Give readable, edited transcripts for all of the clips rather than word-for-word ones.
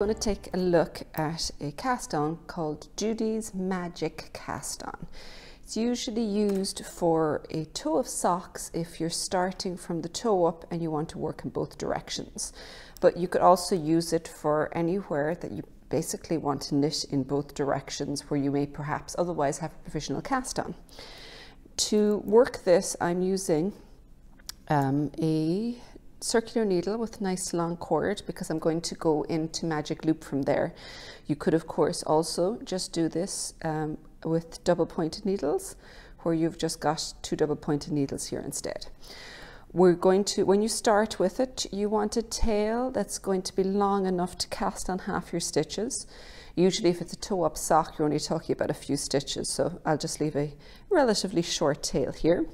I'm going to take a look at a cast on called Judy's Magic Cast On. It's usually used for a toe of socks if you're starting from the toe up and you want to work in both directions. But you could also use it for anywhere that you basically want to knit in both directions where you may perhaps otherwise have a provisional cast on. To work this, I'm using a circular needle with nice long cord because I'm going to go into magic loop from there. You could of course also just do this with double pointed needles, where you've just got two double pointed needles here instead. We're going to, when you start with it, you want a tail that's going to be long enough to cast on half your stitches. Usually if it's a toe up sock, you're only talking about a few stitches, so I'll just leave a relatively short tail here.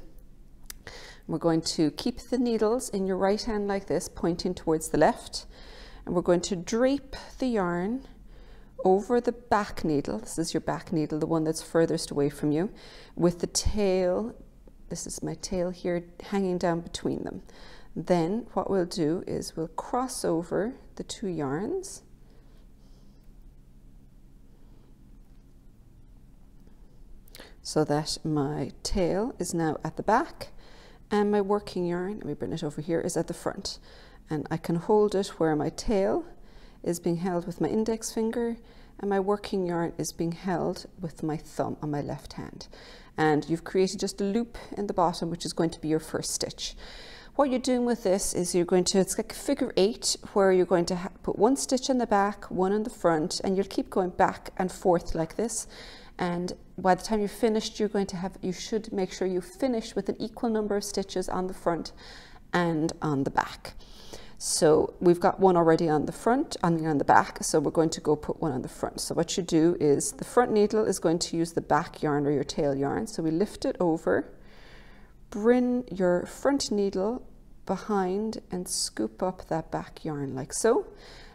We're going to keep the needles in your right hand like this, pointing towards the left, and we're going to drape the yarn over the back needle. This is your back needle, the one that's furthest away from you, with the tail, this is my tail here, hanging down between them. Then what we'll do is we'll cross over the two yarns, so that my tail is now at the back, and my working yarn, let me bring it over here, is at the front. And I can hold it where my tail is being held with my index finger, and my working yarn is being held with my thumb on my left hand. And you've created just a loop in the bottom, which is going to be your first stitch. What you're doing with this is you're going to, it's like a figure eight, where you're going to put one stitch in the back, one in the front, and you'll keep going back and forth like this. And by the time you're finished, you're going to have, you should make sure you finish with an equal number of stitches on the front and on the back. So we've got one already on the front, on the back, so we're going to go put one on the front. So what you do is the front needle is going to use the back yarn or your tail yarn. So we lift it over, bring your front needle behind and scoop up that back yarn like so.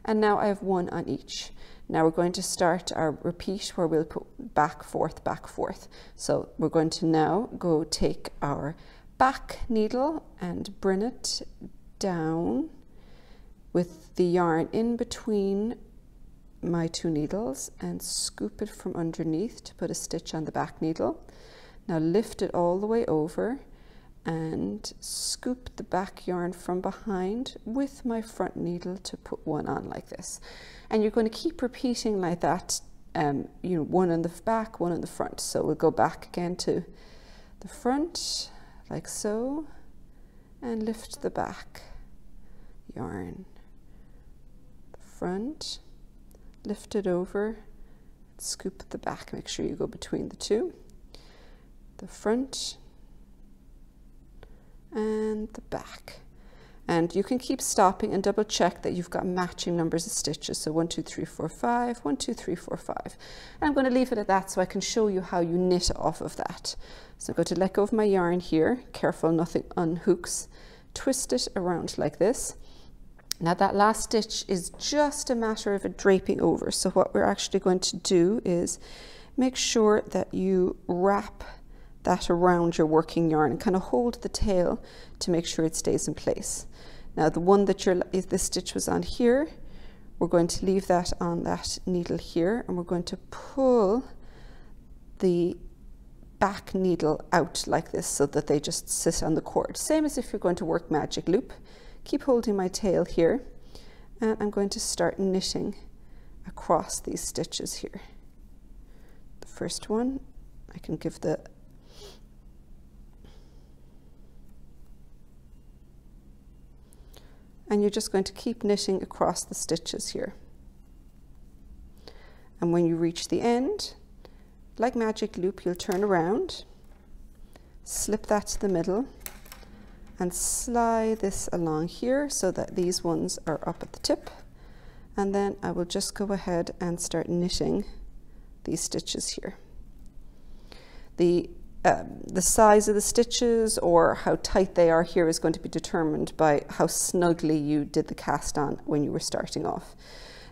And now I have one on each. Now we're going to start our repeat where we'll put back, forth, back, forth. So we're going to now go take our back needle and bring it down with the yarn in between my two needles and scoop it from underneath to put a stitch on the back needle. Now lift it all the way over and scoop the back yarn from behind with my front needle to put one on like this. And you're going to keep repeating like that, you know, one on the back, one on the front. So we'll go back again to the front like so, and lift the back yarn, the front, lift it over, scoop the back, make sure you go between the two, the front and the back. And you can keep stopping and double check that you've got matching numbers of stitches. So 1, 2, 3, 4, 5, 1, 2, 3, 4, 5. And I'm going to leave it at that so I can show you how you knit off of that. So I'm going to let go of my yarn here, careful nothing unhooks, twist it around like this. Now that last stitch is just a matter of it draping over. So what we're actually going to do is make sure that you wrap that around your working yarn and kind of hold the tail to make sure it stays in place. Now the one that this stitch was on here, we're going to leave that on that needle here, and we're going to pull the back needle out like this so that they just sit on the cord. Same as if you're going to work magic loop. Keep holding my tail here, and I'm going to start knitting across these stitches here. The first one, I can give the and you're just going to keep knitting across the stitches here. And when you reach the end, like magic loop, you'll turn around, slip that to the middle, and slide this along here so that these ones are up at the tip. And then I will just go ahead and start knitting these stitches here. The size of the stitches or how tight they are here is going to be determined by how snugly you did the cast on when you were starting off.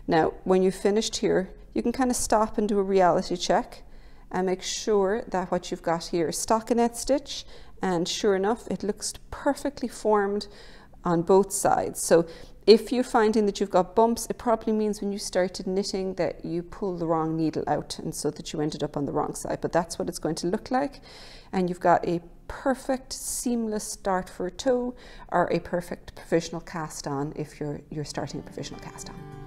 Now when you finished here, you can kind of stop and do a reality check and make sure that what you've got here is stockinette stitch, and sure enough it looks perfectly formed on both sides. So if you're finding that you've got bumps, it probably means when you started knitting that you pulled the wrong needle out, and so that you ended up on the wrong side. But that's what it's going to look like, and you've got a perfect seamless start for a toe, or a perfect provisional cast on if you're starting a provisional cast on.